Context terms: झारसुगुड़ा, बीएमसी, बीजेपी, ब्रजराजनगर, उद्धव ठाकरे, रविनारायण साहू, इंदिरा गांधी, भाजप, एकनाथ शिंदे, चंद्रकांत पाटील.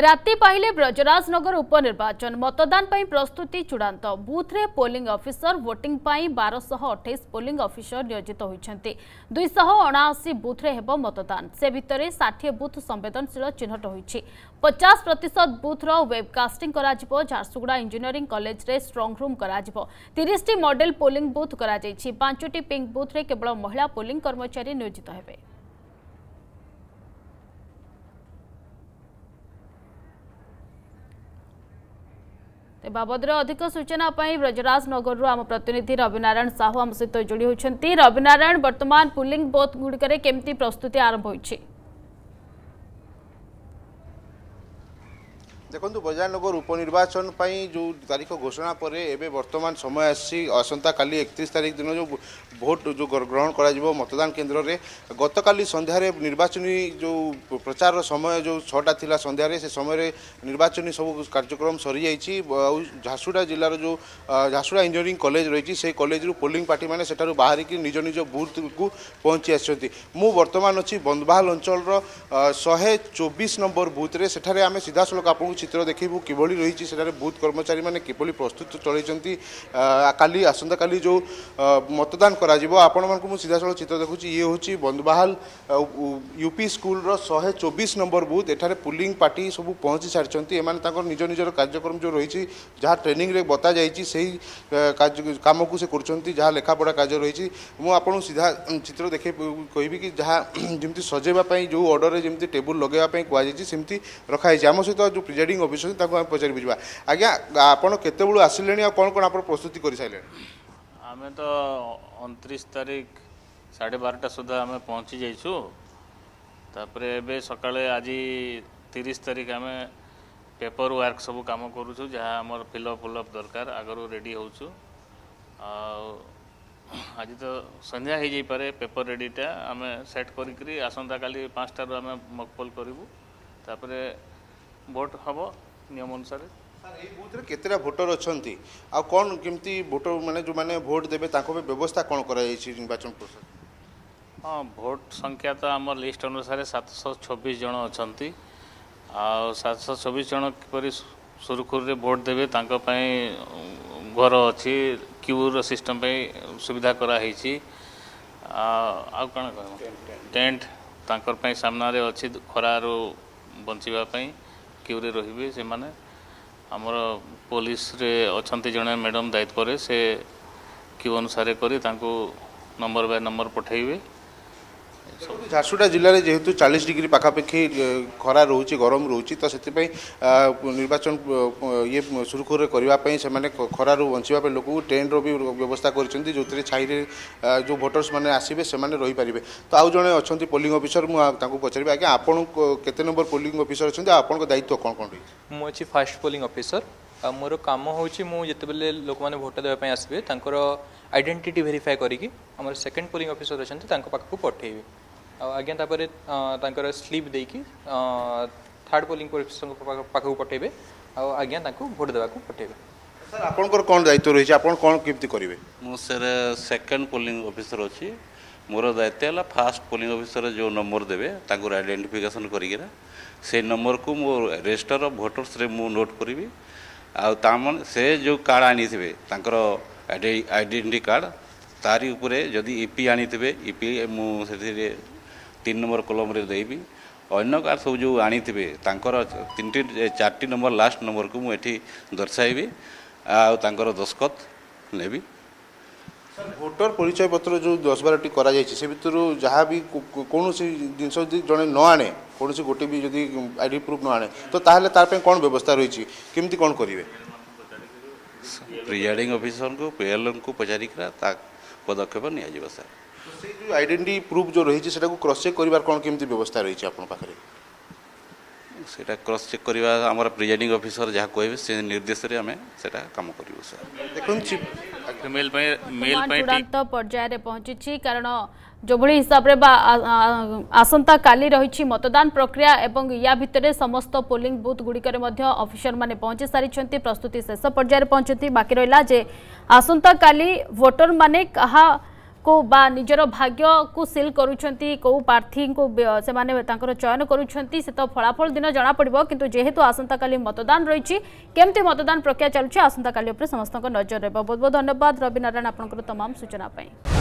राति पाहिले ब्रजराजनगर उपनिर्वाचन मतदान पर प्रस्तुति चूड़ांत। बूथ रे polling officer voting 1228 polling officer नियोजित होती। 279 बूथ रे हेबो मतदान। से भितर 60 बूथ संवेदनशील चिन्हट होती। 50% बूथ रो वेबकास्टिंग करा। झारसुगुड़ा इंजीनियरिंग कॉलेज रे स्ट्रांग रूम करा। 30 मॉडल पोलिंग बूथ करा। 5 पिंक बूथ रे केवल महिला पोलिंग कर्मचारी नियोजित होबे। बाबद अधिक सूचना ब्रजराजनगर आम प्रतिनिधि रविनारायण साहू आम सहित जोड़ी होती। रविनारायण, वर्तमान पुलिंग बूथ गुड़िकरे केमती प्रस्तुति आरंभ होइछि? देखो ब्रजराजनगर उपनिर्वाचन जो तारीख घोषणा पर एवं वर्तमान समय आसी आसंता काली 31 तारीख दिन जो भोट जो ग्रहण कर मतदान केन्द्र में गत काली संध्यारे निर्वाचनी जो प्रचार समय जो 6टा थिला संध्यारे से समय निर्वाचनी सब कार्यक्रम सरी जाइए। झारसुगुड़ा जिलार जो झारसुगुड़ा इंजीनियरिंग कॉलेज रही से कॉलेज पोलिंग पार्टी मैंने सेठारु बाहरिकी निज निज बूथ को पहुँची आसछंती। मु वर्तमान अछि बंदबाल अंचलर 124 नंबर बूथ रे। सेठारे आमे सीधा सलख आपन चित्र देखू किभली रही बूथ कर्मचारी मैंने किभली प्रस्तुत चलती। काली आसंता काली जो मतदान करा आपण सीधा साल चित्र देखु। ये हूँ Bandbahal UP school 124 number booth. एठारे पुलिंग पार्टी सब पहुँची सारी। एम निज निजर कार्यक्रम जो रही जहाँ ट्रेनिंग रे बता जाई कम को से कर लेखापढ़ा कार्य रही। मुझे सीधा चित्र देखे कहबी कि जहाँ जमी सजेवाई जो अर्डर जमी टेबुल लगेवाई कहुई सेमती रखाई। आम सहित जो प्रिजाइड ऑफिसर पचारि बुझा। आज्ञा आपड़ केत आसिले कौन आप प्रस्तुति कर सारे? आम तो 29 तारीख 12:30 सुधा आम पहुँची जाइसु। तापर ए सकाले आज 30 तारीख आम पेपर वर्क सब कम करुचु। जहाँ आमर फिलअप फुलअप दरकार आगर रेडी होचु। आज तो संध्या हो जापे पेपर रेडीटा आम सेट करी आसंता काली 5टारू आम मकपोल करूँ। तापर भोट हम नियम अनुसार बूथ रे केतेरा भोटर अच्छा आ कौन केमती भोटर माने जो माने भोट देबे ताको व्यवस्था कौन करा जाई निर्वाचन प्रोसेस? हाँ, भोट संख्या तो आम लिस्ट अनुसार 726 जन अच्छा। 726 जन किपरि सुरखुर रे भोट देबे तांको पई घर अछि क्यू रो सिस्टम पई सुविधा करा हेछि। आ कण टेंट तांकर पई सामना रे अछि खरा रो बंचीबा पई क्यूरे रही से माने हमर पुलिस रे अछंती जने मैडम दायित्व रे से क्यू अनुसार करी तांको नंबर बाय नंबर पठाइबे। झारसुगुड़ा जिले में जेहेतु 40 डिग्री पाखापाखि खरा रोचे गरम रोचे तो से निर्वाचन ये सुरखुर करने से खरार बचापी लोक ट्रेन रो भी व्यवस्था करें जो छाई जो भोटर्स मैंने आसबे से रही पारे। तो आज जड़े अच्छा पोलिंग ऑफिसर मुझे पचारि आज्ञा आपन केते नंबर पोलिंग ऑफिसर अच्छा आपंक दायित्व कौन कौन रही? मुझे फर्स्ट पोलिंग ऑफिसर मोर काम हूँ मुझे लोक मैंने भोट देवाई आसबे आइडेंटिटी वेरीफाई करी आम सेकेंड पोलिंग ऑफिसर अच्छा पाखक पठेबी। आज्ञा तापर स्लीप देकी थर्ड पोलिंग ऑफिसर पाखक पठेबे। आज्ञा भोट देवाक पठेबे। सर आपणकर कौन दायित्व रही आप कौन केमती करेंगे? मु सर सेकेंड पोलिंग ऑफिसर अच्छी मोर दायित्व है। फास्ट पोलिंग ऑफिसर जो नंबर देवे आइडेंटिफिकेशन करा से नंबर को मो रजिस्टर भोटर्स मु नोट करी। आम से जो कार्ड आनी थे आइडेंटिटी कार्ड तारी उपर जदि ईपी आनी थे ईपी मुझे 3 नंबर कलम देवी अन्य कार्ड सब जो आनी थे 3-4 नंबर लास्ट नंबर को मुझे दर्शाइबी आर दस्खत नेबी। भोटर परिचय पत्र जो 10-12 करा से भितर जहाँ भी कौन जिनस जड़े न आने कौन गोटे भी जदि आईडी प्रूफ न आने तो तार कौन व्यवस्था रही केमती कौन करेंगे? प्रिजाइडिंग ऑफिसर को पीएलएम को पचारिका पदक्षेप निया। सर आइडेंटिटी प्रूफ जो रही क्रॉस चेक करिवार कौन केमती व्यवस्था रही आपन पाखरे? सेटा क्रॉस चेक करिवा हमर प्रिजाइडिंग ऑफिसर जहाँ कहे से निर्देश रे हमें सेटा काम करिवो। सर देखन मेल पर्याय पहुँची कारण जो भली हिसाब रे आसंता काली रही मतदान प्रक्रिया एवं या भितर समस्त पोलिंग बूथ गुड़िकर ऑफिसर माने पहुंची सारी। प्रस्तुति शेष पर्याय पहुंचती। बाकी रहा आसंता काली वोटर माने कहा को बा निजर भाग्य को सिल करूछंती को प्रार्थी को से माने तांकर चयन करूछंती से तो फलाफल दिन जना पड़िबो किंतु जेहेतु आसंता काली मतदान रहिछि केमते मतदान प्रक्रिया चलुछि आसंता काली ऊपर समस्त नजर रहबो। बहुत बहुत धन्यवाद रवि नारायण आपनकर तमाम सूचना पाई।